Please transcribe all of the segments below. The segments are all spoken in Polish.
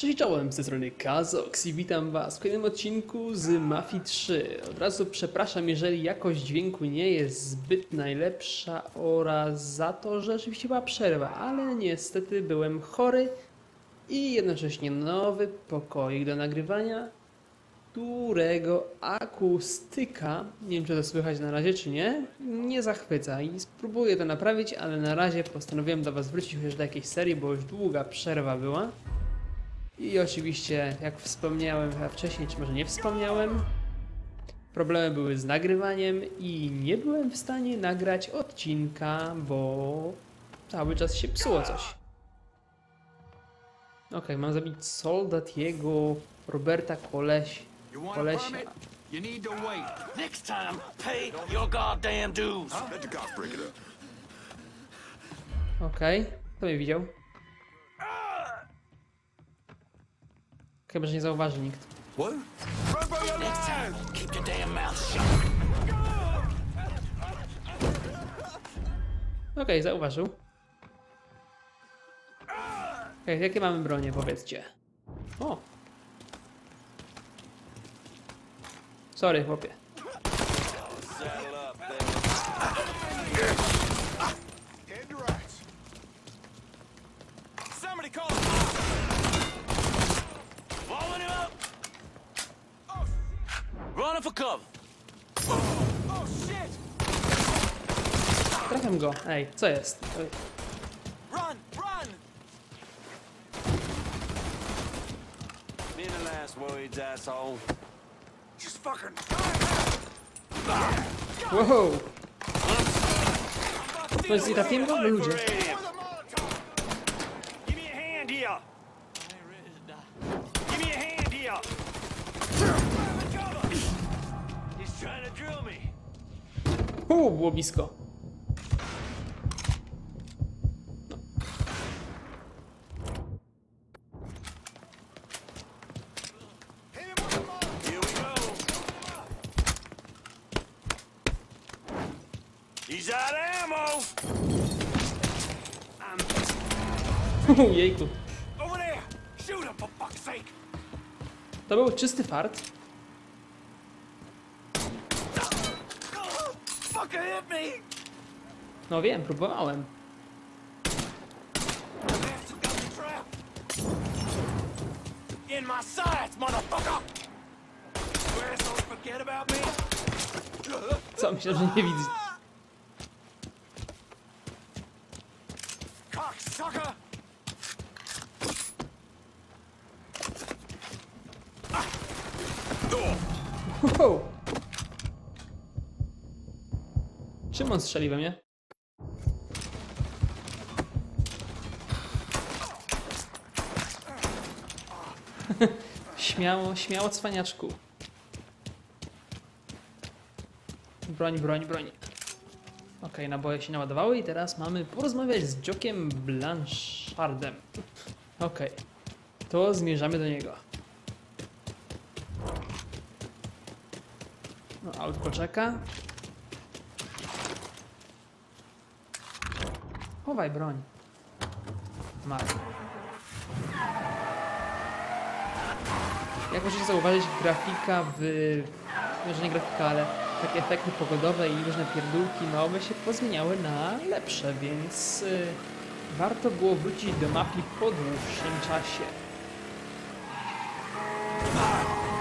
Cześć, czołem, z tej strony Kazox i witam Was w kolejnym odcinku z Mafii 3. Od razu przepraszam, jeżeli jakość dźwięku nie jest zbyt najlepsza oraz za to, że rzeczywiście była przerwa, ale niestety byłem chory i jednocześnie nowy pokoik do nagrywania, którego akustyka, nie wiem czy to słychać na razie czy nie, nie zachwyca i spróbuję to naprawić, ale na razie postanowiłem do Was wrócić chociaż do jakiejś serii, bo już długa przerwa była. I oczywiście, jak wspomniałem chyba wcześniej, czy może nie wspomniałem, problemy były z nagrywaniem i nie byłem w stanie nagrać odcinka, bo cały czas się psuło coś. Okej, mam zabić Soldatiego Roberta Kolesia. Okej, kto mnie widział? Chyba, że nie zauważy nikt. Okej, zauważył. Okej, jakie mamy bronie, powiedzcie? O! Sorry, chłopie. Trafiam go. Ej, co jest? Ej. Wow. To jest i trafiłem go? Ludzie. Było blisko. No. Jejku. To był czysty fart. No wiem, próbowałem. Co, myślę, że nie widzi. Wow. Czym on strzeli we mnie? Śmiało, śmiało, cwaniaczku. Broń. Okej, naboje się naładowały i teraz mamy porozmawiać z Jockiem Blanchardem. Okej, to zmierzamy do niego. No, autko czeka. Chowaj broń. Jak możecie zauważyć, grafika może nie grafika, ale takie efekty pogodowe i różne pierdółki małe się pozmieniały na lepsze, więc warto było wrócić do mapki po dłuższym czasie.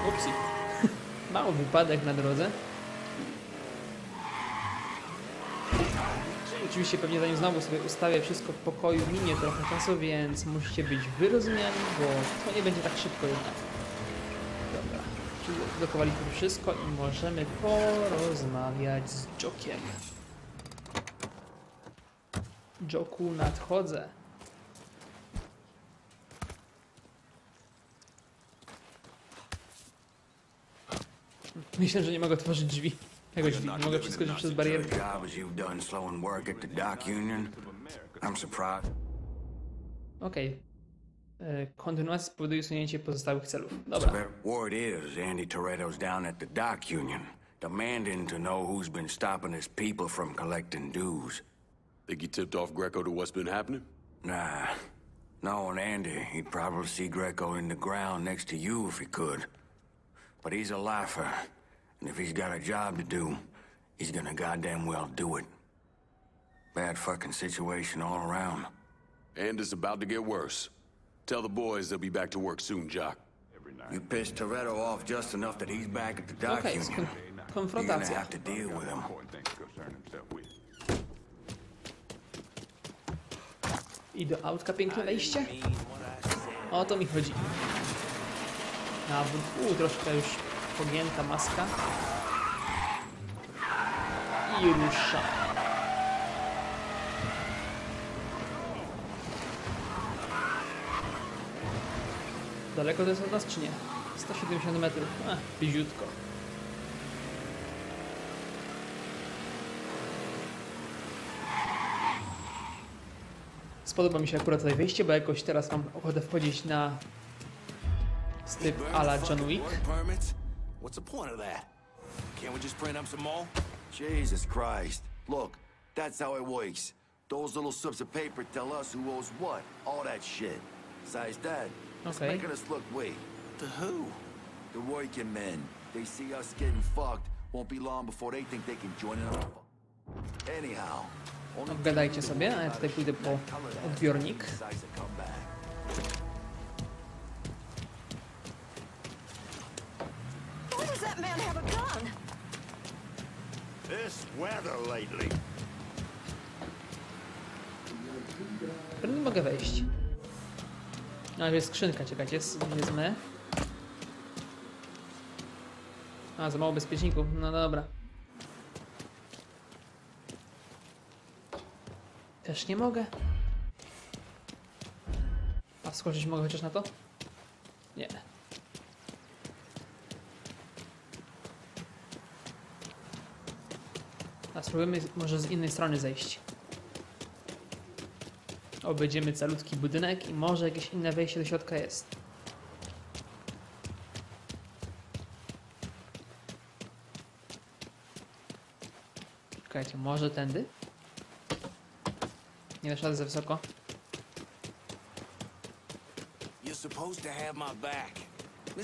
Upsi. Mały wypadek na drodze. Oczywiście pewnie zanim znowu sobie ustawię wszystko w pokoju, minie trochę czasu, więc musicie być wyrozumiani, bo to nie będzie tak szybko jednak. Dobra, czyli dokowaliśmy wszystko i możemy porozmawiać z Jockiem. Jocku, nadchodzę. Myślę, że nie mogę otworzyć drzwi. Tego drzwi. Nie mogę przeskoczyć przez barierkę. Okej. Kontynuacja powoduje usunięcie pozostałych celów. Dobra. Word is Andy Toretto's down at the dock union, demanding to know who's been stopping his people from collecting dues. Think he tipped off Greco to what's been happening? Nah. Knowing Andy, he'd probably see Greco in the ground next to you if he could. But he's a lifer, and if he's got a job to do, he's gonna goddamn well do it. Bad fucking situation all around. And it's about to get worse. Tell the boys they'll be back to work soon, Jock. You pissed Toretto off just enough that he's back at the dock union. You're gonna have to deal with him. I do autka piękne wejście. O to mi chodzi. Nawrót. Troszkę już pogięta maska. I rusza. Daleko to jest od nas, czy nie? 170 metrów. Biziutko. Podoba mi się akurat tutaj wyjście, bo jakoś teraz mam ochotę wchodzić na styl a la John Wick. Jesus Christ. Look, that's how it works. Those little slips of paper tell us who owes what. All that shit. Besides that, it's making us look weak. The who? The working men. They see us getting fucked. Won't be long before they think they can join in on it. Anyhow. Obgadajcie sobie, a ja tutaj pójdę po odbiornik. Nie mogę wejść. A jest skrzynka, czekajcie, wezmę. A, za mało bezpieczników, no dobra. Też nie mogę. A skoczyć mogę chociaż na to? Nie. A spróbujmy może z innej strony zejść. Obejdziemy calutki budynek i może jakieś inne wejście do środka jest. Czekajcie, może tędy? Nie dasz rady za wysoko.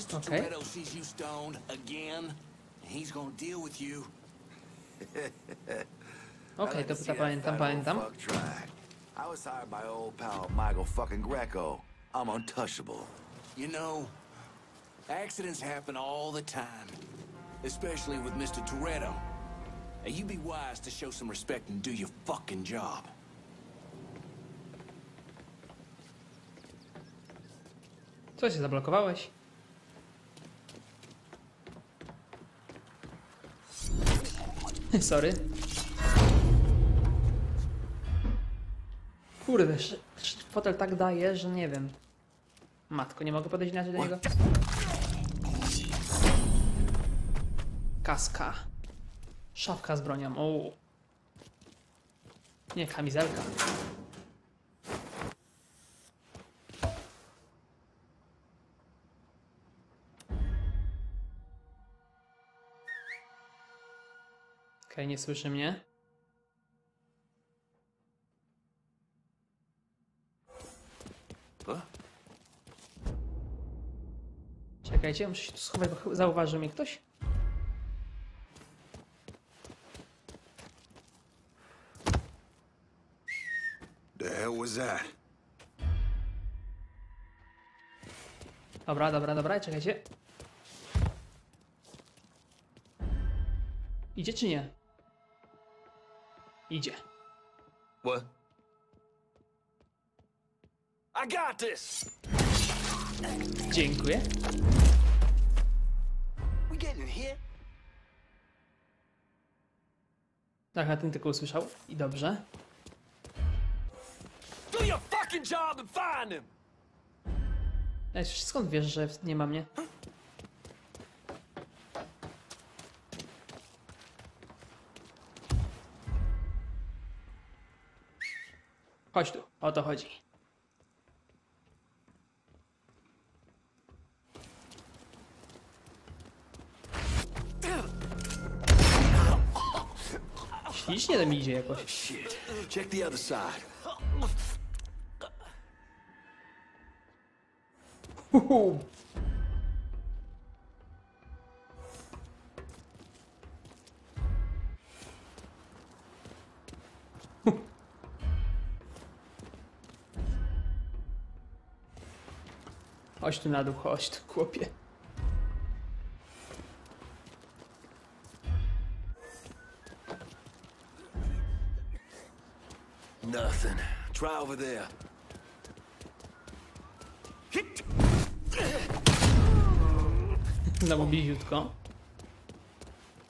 Okay. Okej, to pamiętam. I was hired by old pal Michael fucking Greco. I'm untouchable. You know, accidents happen all the time, especially with Mr. Toretto. And you be wise to show some respect and do your fucking job. Co się zablokowałeś? Sorry. Kurde, fotel tak daje, że nie wiem. Matko, nie mogę podejść inaczej do niego. Kaska. Szafka z bronią. O. Nie, kamizelka. Okej, nie słyszy mnie. Czekajcie, muszę się tu schować, bo zauważył mnie ktoś. The hell was that? Dobra, czekajcie. Idzie czy nie? Idzie. What? I got this. Dziękuję. We getting here? Tak, a ten tylko usłyszał. I dobrze. Do your fucking job and find him. Ej, skąd wiesz, że nie ma mnie? Chodź tu, o to chodzi. Ślicznie tam idzie jakoś. Ooh. Chodź tu, chłopie. Nothing. Try over there. No, bliziutko.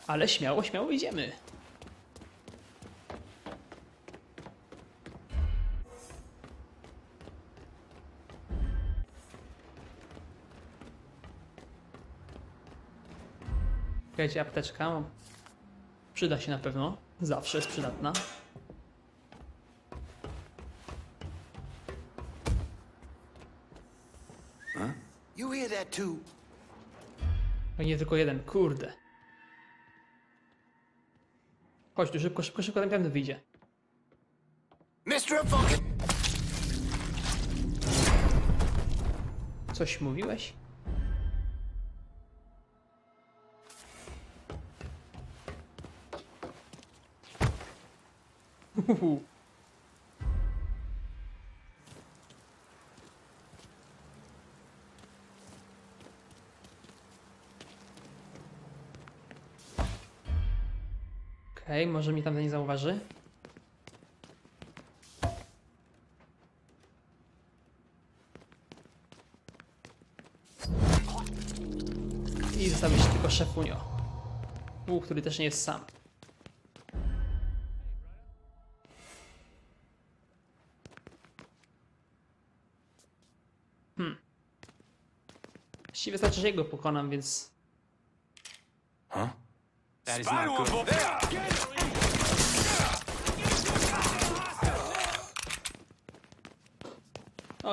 Ale śmiało, śmiało idziemy. Czekajcie, apteczka. Przyda się na pewno. Zawsze jest przydatna. A nie tylko jeden, kurde. Chodź tu, szybko, szybko, szybko, na pewno wyjdzie. Coś mówiłeś? Uhu. Okej, może mi tam nie zauważy. I zostawię się tylko szefunio. Który też nie jest sam. Właściwie wystarczy, że jego pokonam, więc...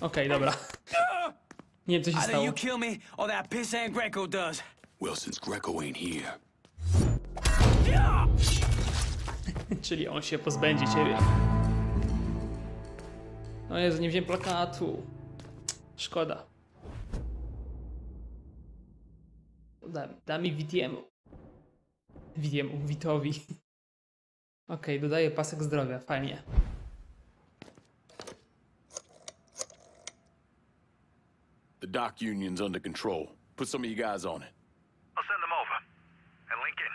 Okej, dobra. Nie wiem, co się stało. You kill me or that piss and Greco does. Well, since Greco ain't here. Czyli on się pozbędzie ciebie. No Jezu, nie wziąłem plakatu. Szkoda. Daj mi Vitiemu. Vitowi. Okej, dodaję pasek zdrowia, fajnie. The dock union's under control. Put some of you guys on it. I'll send them over. And Lincoln,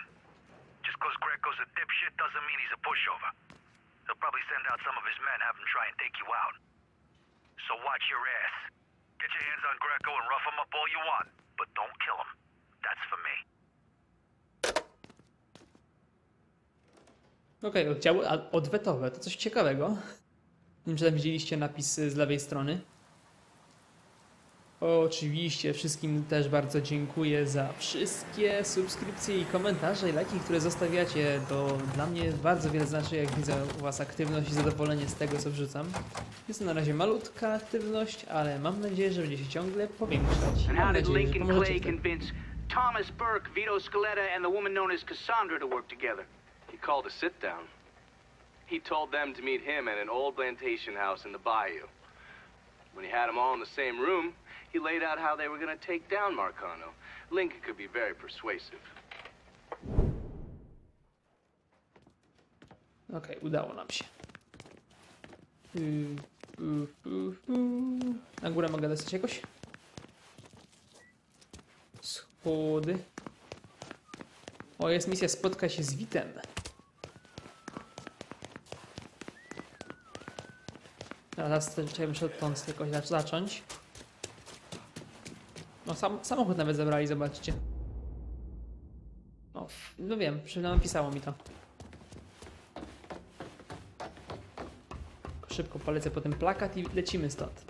just cause Greco's a dipshit doesn't mean he's a pushover. They'll probably send out some of his men, have them try and take you out. So watch your ass. Get your hands on Greco and rough him up all you want, but don't kill him. That's for me. Okej, oddziały odwetowe. To coś ciekawego. Nie wiem, czy tam widzieliście napisy z lewej strony. Oczywiście wszystkim też bardzo dziękuję za wszystkie subskrypcje i komentarze i lajki, które zostawiacie. To dla mnie bardzo wiele znaczy, jak widzę u was aktywność i zadowolenie z tego, co wrzucam. Jest to na razie malutka aktywność, ale mam nadzieję, że będzie się ciągle powiększać. Mam nadzieję, że pomożecie w tym. Thomas Burke, Vito Scaletta, and the woman known as Cassandra to work together. He called a sit-down. He told them to meet him at an old plantation house in the bayou. When he had them all in the same room, he laid out how they were going to take down Marcano. Lincoln could be very persuasive. Okej, udało nam się. Na górę mogę dostać jakoś? Schody. O, jest misja, spotka się z Vitem. Teraz chciałem stąd jakoś zacząć. No, samochód nawet zabrali, zobaczcie. O, no wiem, przynajmniej napisało mi to. szybko polecę po ten plakat i lecimy stąd.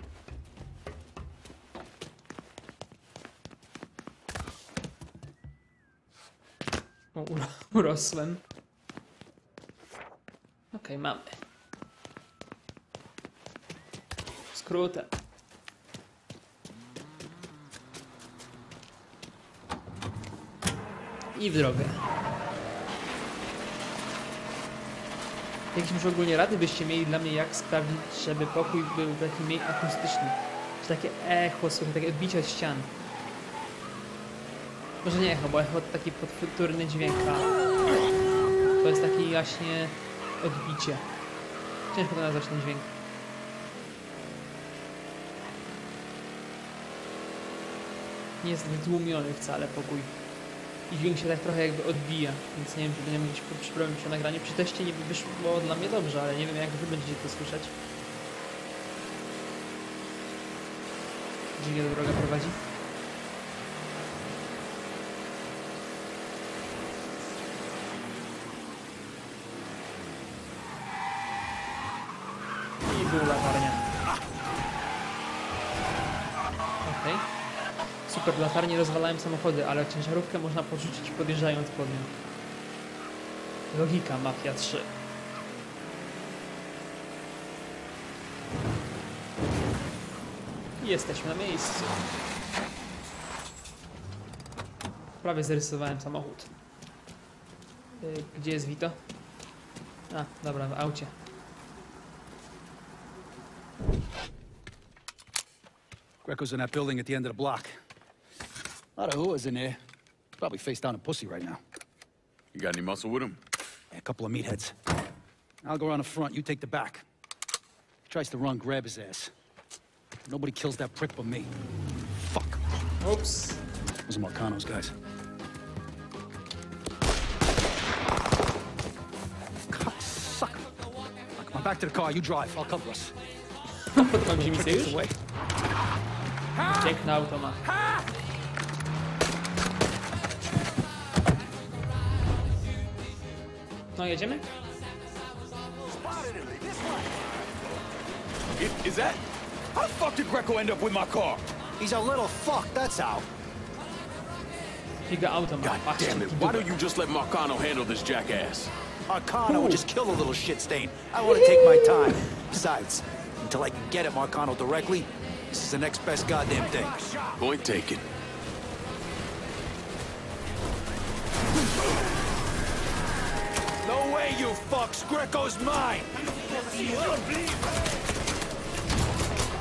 O, urosłem. Okej, mamy. Skrótem. I w drogę. Jakieś może ogólnie rady byście mieli dla mnie, jak sprawić, żeby pokój był taki mniej akustyczny. Czy takie echo, słuchaj, takie odbicia ścian. Może nie echo, bo echo to taki podwtórny dźwięk. To jest taki właśnie odbicie. Ciężko to nazwać ten dźwięk. Nie jest wytłumiony wcale pokój. I dźwięk się tak trochę jakby odbija, więc nie wiem, czy będziemy mieć problem przy nagraniu. Przy teście nie wyszło dla mnie dobrze, ale nie wiem, jak wy będziecie to słyszeć. Dziwnie do droga prowadzi. I była latarnia. Okej. Super, latarnie rozwalają samochody, ale ciężarówkę można porzucić, podjeżdżając pod nią. Logika Mafia 3. I jesteśmy na miejscu. Prawie zarysowałem samochód. Gdzie jest Vito? A, dobra, w aucie. Greco's in that building at the end of the block. A lot of whoas in there. Probably face down a pussy right now. You got any muscle with him? Yeah, a couple of meatheads. I'll go around the front, you take the back. If he tries to run, grab his ass. Nobody kills that prick but me. Fuck. Oops. Those are Marcano's guys. Cocksucker. Come on, back to the car, you drive, I'll cover us. Don't put the prick away. Piękny automat. No, jedziemy? Is that? How the fuck did Greco end up with my car? He's a little fuck, that's how. God damn it, why don't you just let Marcano handle this jackass? Marcano would just kill the little shit stain. I want to take my time. Besides, until I can get at Marcano directly, this is the next best goddamn thing. Point taken. No way, you fucks! Greco's mine!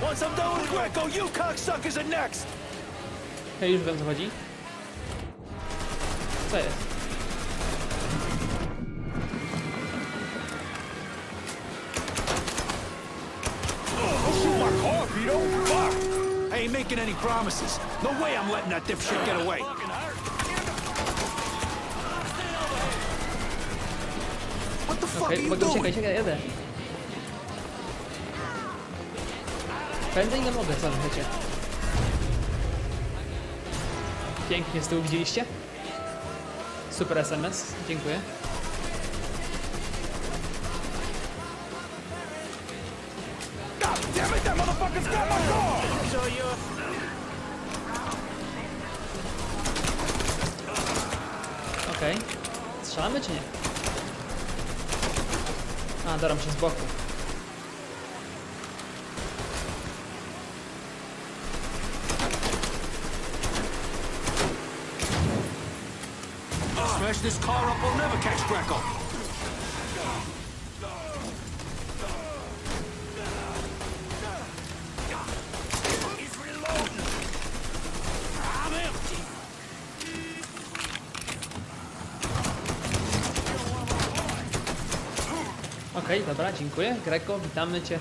Once I'm done with Greco, you cocksuckers are next! Hej, już wiem, co chodzi. Co jest? I ain't making any promises. No way I'm letting that dipshit get away. What the fuck are you doing? Pędzę i nie mogę, co chcecie. Pięknie z tyłu, widzieliście? Super SMS, dziękuję. Okej, strzelamy czy nie? A, daram się z boku. Smash this car up, we'll never catch Greco. Okej, dobra, dziękuję. Greco, witamy cię.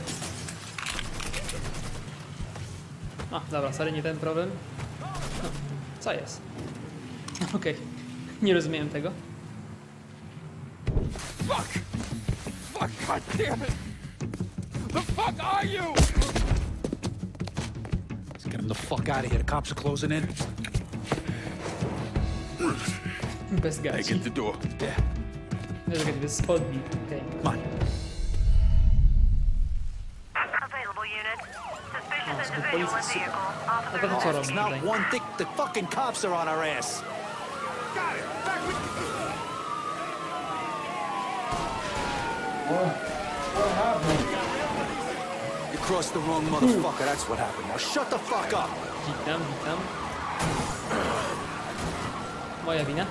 A, dobra, sorry, nie ten problem. No, co jest? Okej, nie rozumiem tego. Fuck! Fuck, goddammit! The fuck are you? Let's get him the fuck out of here. The cops are closing in. Bez gaci. Hey, get the door. Yeah. There's gonna be a spot. Okay. Come on. It's not one thing. The fucking cops are on our ass. Got it. Back with what happened? You crossed the wrong motherfucker. That's what happened. Now shut the fuck up. Witam. Moja wina.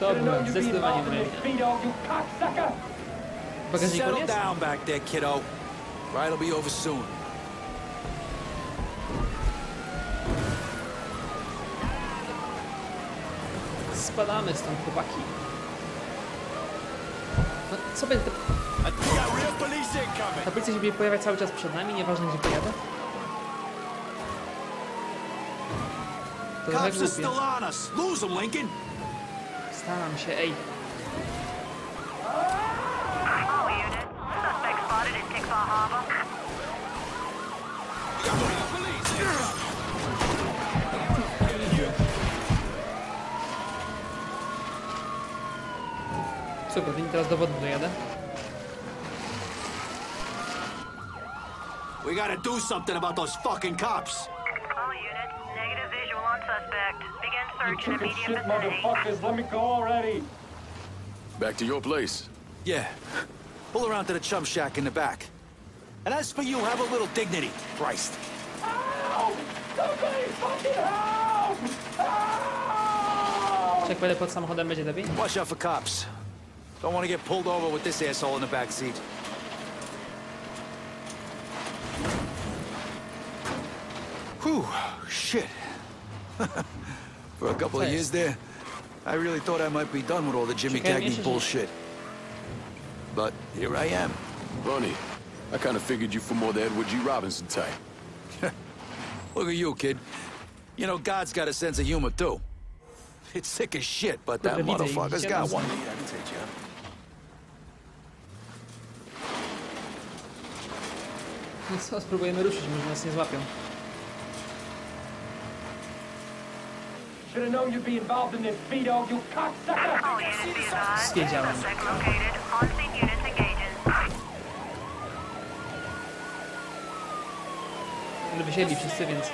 To była zdecydowanie moja wina. W bagażniku nie jest? Settle down back there, kiddo. Ride'll be over soon. Spadamy stąd, chłopaki. No co będę... Ta policja się pojawia cały czas przed nami, nieważne gdzie pojadę. To tak głupie. Staram się, ej. Super, to nie teraz do wody dojadę. We gotta do something about those fucking cops. All units, negative visual on suspect. Begin search in immediate vicinity. Motherfuckers, let me go already. Back to your place. Yeah. Pull around to the chum shack in the back. And as for you, have a little dignity, Christ. Help! Somebody fucking help! Help! Check whether pod samochodem będzie lepiej. Watch out for cops. Don't want to get pulled over with this asshole in the back seat. Whew, shit. For a couple of years there, I really thought I might be done with all the Jimmy Cagney bullshit. But here I am. Ronnie, I kind of figured you for more the Edward G. Robinson type. Look at you, kid. You know, God's got a sense of humor, too. It's sick as shit, but that motherfucker's got one. I can take you. No co, spróbujemy ruszyć, może nas nie złapią. Swiedziałem. Ale wysiedli wszyscy, więc...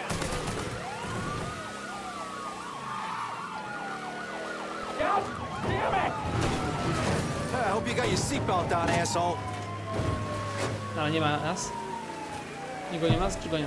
I hope you got your seatbelt on, asshole. No, nie ma nas. Nie gonią nas, czy gonią?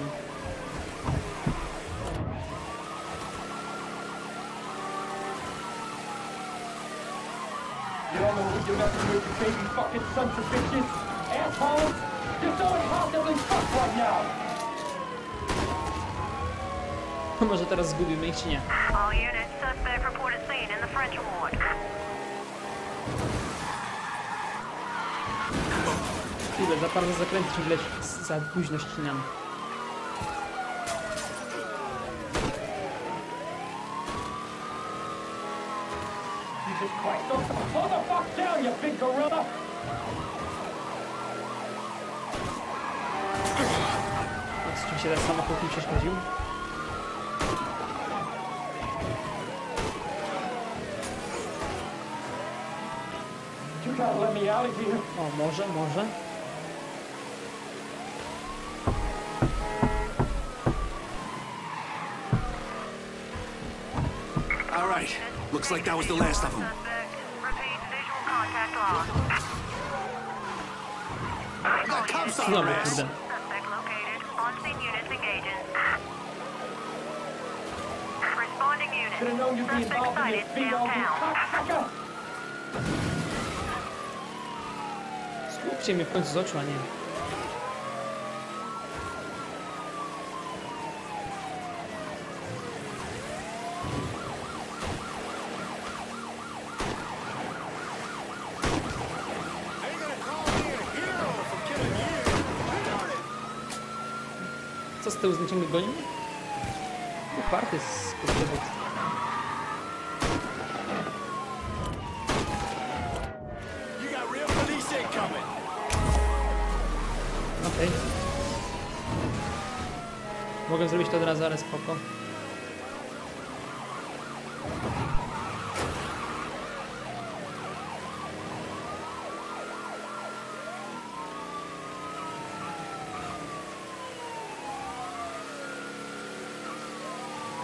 Może teraz zgubimy ich, czy nie? Za bardzo zakręty, czy za późno ścinam. Z czym się ten samochód mi przeszkodził? O, może. Looks like that was the last of them. Repeat, visual contact lost. That cops on our ass. Suspect located. On-scene units engaging. Responding units. Suspect sighted downtown. Skupcie mnie w końcu z oczu, a nie. Z tyłu znaczenie goni? Uparty jest kurczywód. Okej. Mogę zrobić to od razu, ale spoko.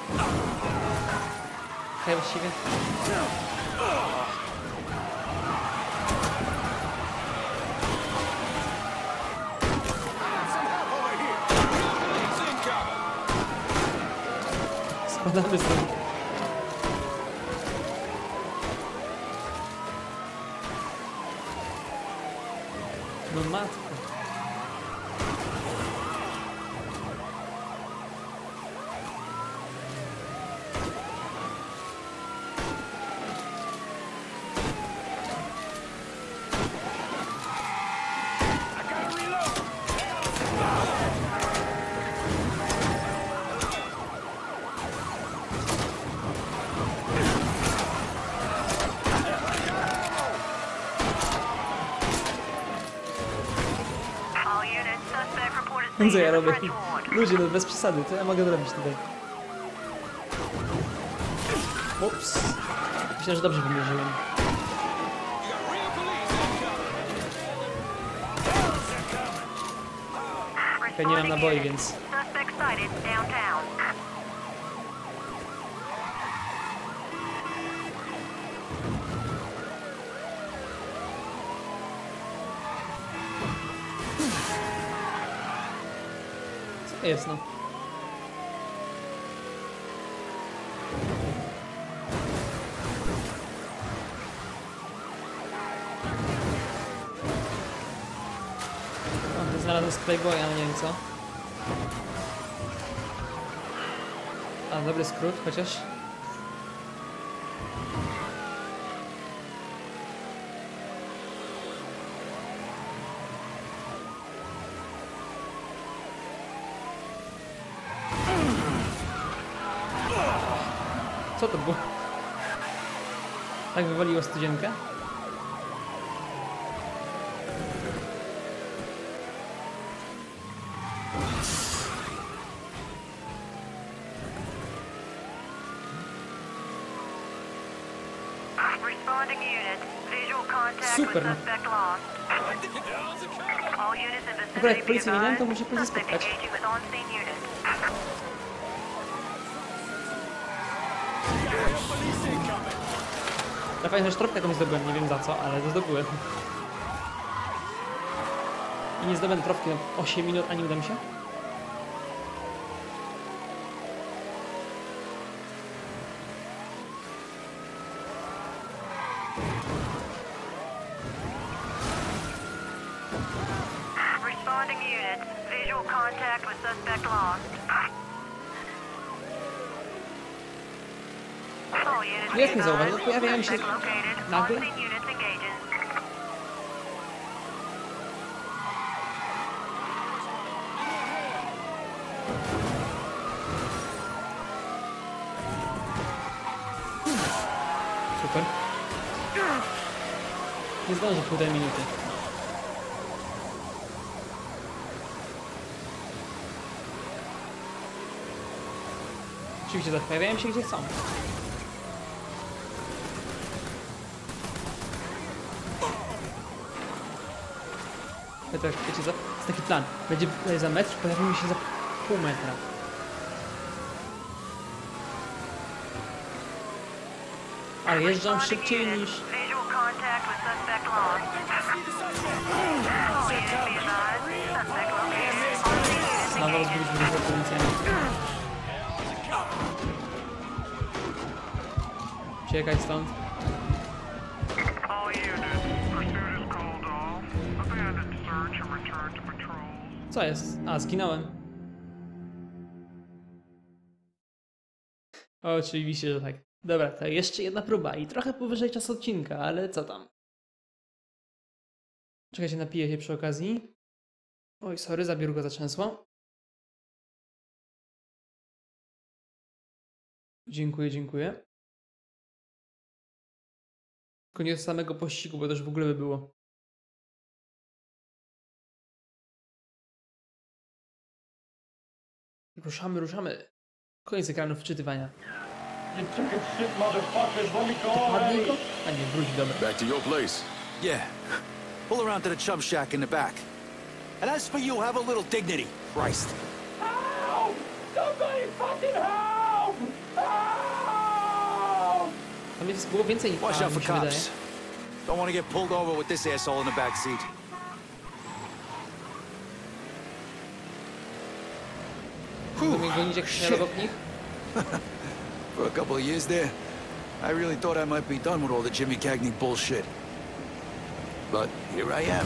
Okay, was she even? No. Spadamy sobie. No matko. Co ja robię? Ludzie, no bez przesady, co ja mogę zrobić tutaj? Ups. Myślę, że dobrze wymierzyłem. Okej, nie mam naboi, więc... Jest no. O, znalazłem Playboya, ale nie wiem co. A, dobry skrót chociaż. Co to było? Tak wywaliło studzienkę? Super! Dobra, jak policję widziałem, to muszę pójść spotkać. Na fajną sztropkę jakąś zdobyłem, nie wiem za co, ale to zdobyłem. I nie zdobędę tropki na 8 minut, a nie uda mi się? Jak nie zauważyłem, pojawiają się nagle. Super. Nie zdążę w półtorej minuty. Oczywiście pojawiają się gdzie są. To wiecie co? Jest taki plan. Będzie za metr, pojawimy się za pół metra. Ale jeżdżą szybciej niż... Znowu rozbiliśmy dużo policjantów. Uciekaj stąd. Co jest? A, zginąłem. Oczywiście, że tak. Dobra, to jeszcze jedna próba i trochę powyżej czasu odcinka, ale co tam? Czekajcie, napiję się przy okazji. Oj, sorry, za biurko zatrzęsło. Dziękuję, dziękuję. Koniec samego pościgu, bo też w ogóle by było. Ruszamy, ruszamy. Koniec ekranu wczytywania. A nie, wróć, dobra. Back to your place. Yeah. Pull around to the chum shack in the back. And as for you, have a little dignity. Christ. Help! Somebody fucking help! Bo więcej. Watch out for cops. Don't want to get pulled over with this asshole in the back seat. For a couple of years there, I really thought I might be done with all the Jimmy Cagney bullshit. But here I am.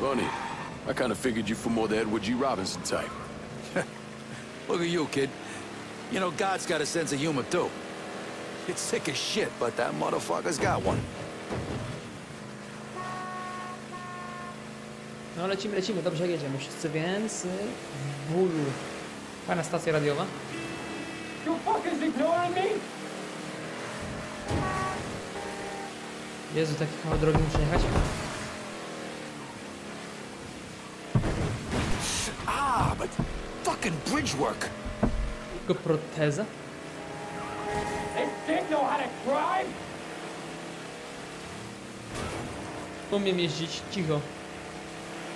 Ronnie, I kind of figured you for more the Edward G. Robinson type. Look at you, kid. You know, God's got a sense of humor, too. It's sick as shit, but that motherfucker's got one. No, lecimy, lecimy. Dobrze jedziemy wszyscy, więc... w bólu. Fajna stacja radiowa. You fuckers ignoring me? Jezu, taki kawał drogi muszę jechać. Ah, but fucking bridge work. Tylko proteza? Umiem jeździć cicho.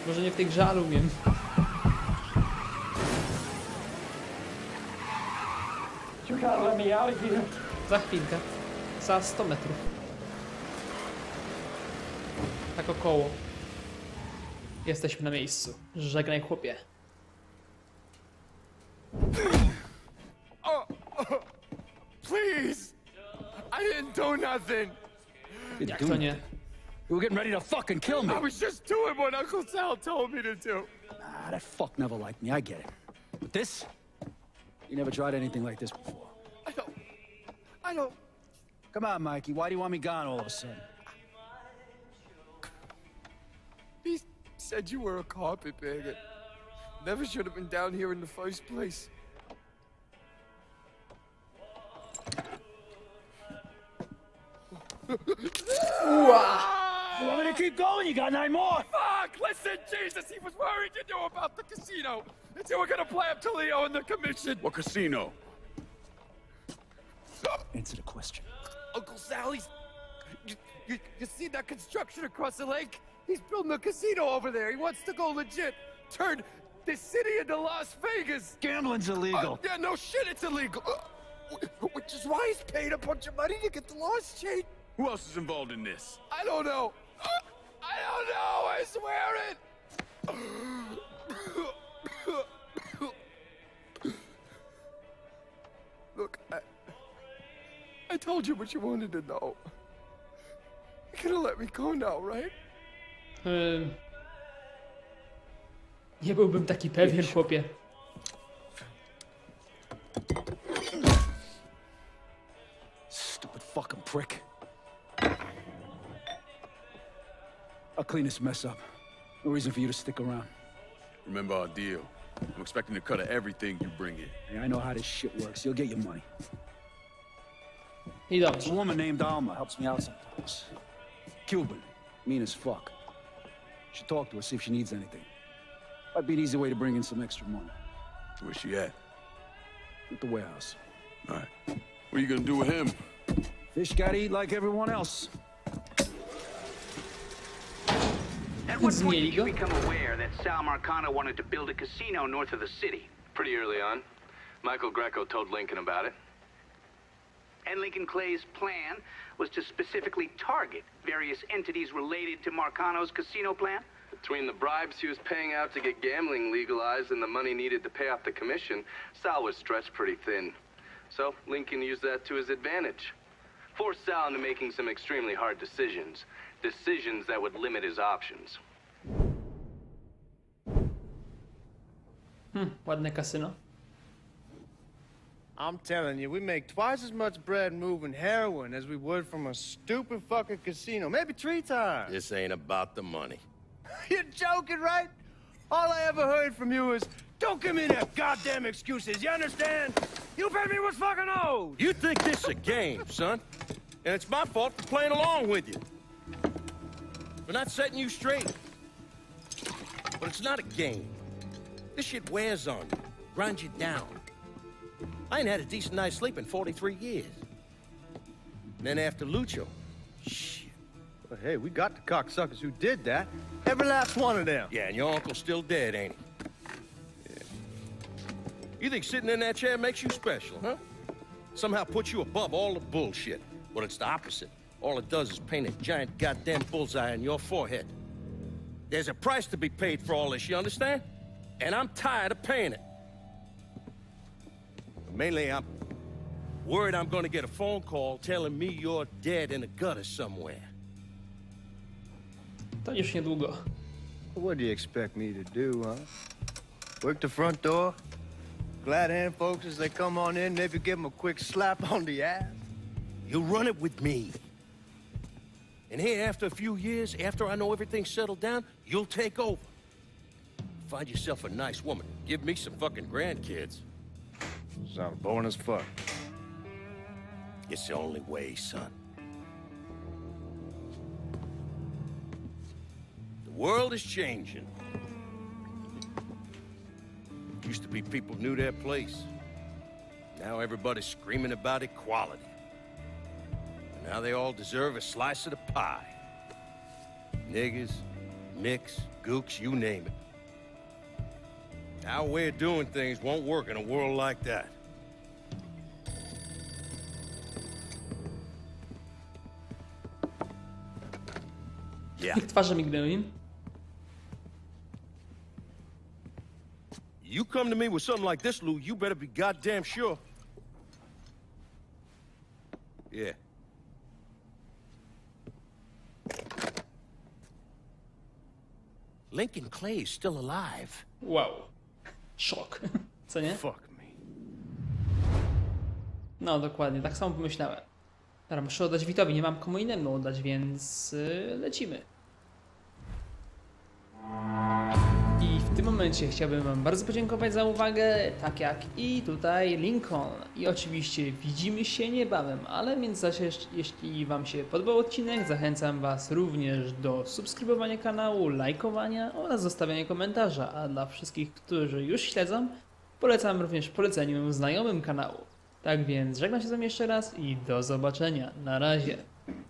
Może nie w tej grze, ale umiem. Za chwilkę. Za 100 metrów. Tak około. Jesteśmy na miejscu. Żegnaj, chłopie. Please! I didn't do nothing. Jak to nie? You were getting ready to fucking kill me. I was just doing what Uncle Sal told me to do. Nah, that fuck never liked me. I get it. But this? You never tried anything like this before. I don't. Come on, Mikey. Why do you want me gone all of a sudden? He said you were a carpetbagger. Never should have been down here in the first place. You want me to keep going? You got 9 more! Fuck! Listen, Jesus! He was worried, you know, about the casino! And so we're gonna play up to Leo and the Commission! What casino? Answer the question. Uncle Sally's... You see that construction across the lake? He's building a casino over there! He wants to go legit! Turn the city into Las Vegas! Gambling's illegal! Yeah, no shit, it's illegal! Which is why he's paid a bunch of money to get the laws changed! Who else is involved in this? I don't know! I don't know! I swear it! Look, I told you what you wanted to know. You're gonna let me go now, right? Nie byłbym taki pewien, chłopie. Stupid fucking prick. I'll clean this mess up. No reason for you to stick around. Remember our deal. I'm expecting to cut of everything you bring in. Hey, I know how this shit works. You'll get your money. He does. A woman named Alma helps me out sometimes. Cuban. Mean as fuck. Should talk to her, see if she needs anything. Might be an easy way to bring in some extra money. Where's she at? At the warehouse. All right. What are you gonna do with him? Fish gotta eat like everyone else. At what point did you become aware that Sal Marcano wanted to build a casino north of the city? Pretty early on. Michael Greco told Lincoln about it. And Lincoln Clay's plan was to specifically target various entities related to Marcano's casino plan? Between the bribes he was paying out to get gambling legalized and the money needed to pay off the commission, Sal was stretched pretty thin. So Lincoln used that to his advantage. Forced Sal into making some extremely hard decisions. Decisions that would limit his options. Ładne kasyno. I'm telling you, we make twice as much bread moving heroin as we would from a stupid fucking casino. Maybe 3 times. This ain't about the money. You're joking, right? All I ever heard from you is, don't give me that goddamn excuses, you understand? You baby was fucking old! You think this a game, son? And it's my fault for playing along with you. We're not setting you straight. But it's not a game. This shit wears on you, grinds you down. I ain't had a decent night's sleep in 43 years. And then after Lucho, shit. Well, hey, we got the cocksuckers who did that. Every last one of them. Yeah, and your uncle's still dead, ain't he? Yeah. You think sitting in that chair makes you special, huh? Somehow puts you above all the bullshit. Well, it's the opposite. All it does is paint a giant goddamn bullseye on your forehead. There's a price to be paid for all this, you understand? And I'm tired of paying it. Mainly, I'm worried I'm gonna get a phone call telling me you're dead in a gutter somewhere. To już niedługo. What do you expect me to do, huh? Work the front door? Glad hand folks as they come on in, maybe give them a quick slap on the ass? You run it with me. And here, after a few years, after I know everything's settled down, you'll take over. Find yourself a nice woman. Give me some fucking grandkids. Sounds boring as fuck. It's the only way, son. The world is changing. It used to be people knew their place. Now everybody's screaming about equality. And now they all deserve a slice of the pie. Niggas, mix, gooks, you name it. Our way of doing things won't work in a world like that. Yeah. You come to me with something like this, Lou, you better be goddamn sure. Yeah. Lincoln Clay is still alive. Wow. Szok, co nie? No dokładnie, tak samo pomyślałem. Dobra, muszę oddać Witowi, nie mam komu innemu oddać, więc lecimy. I w tym momencie chciałbym wam bardzo podziękować za uwagę, tak jak i tutaj Lincoln. I oczywiście widzimy się niebawem, ale więc zaś jeśli wam się podobał odcinek, zachęcam was również do subskrybowania kanału, lajkowania oraz zostawiania komentarza. A dla wszystkich, którzy już śledzą, polecam również poleceniu znajomym kanału. Tak więc żegnam się z wami jeszcze raz i do zobaczenia. Na razie.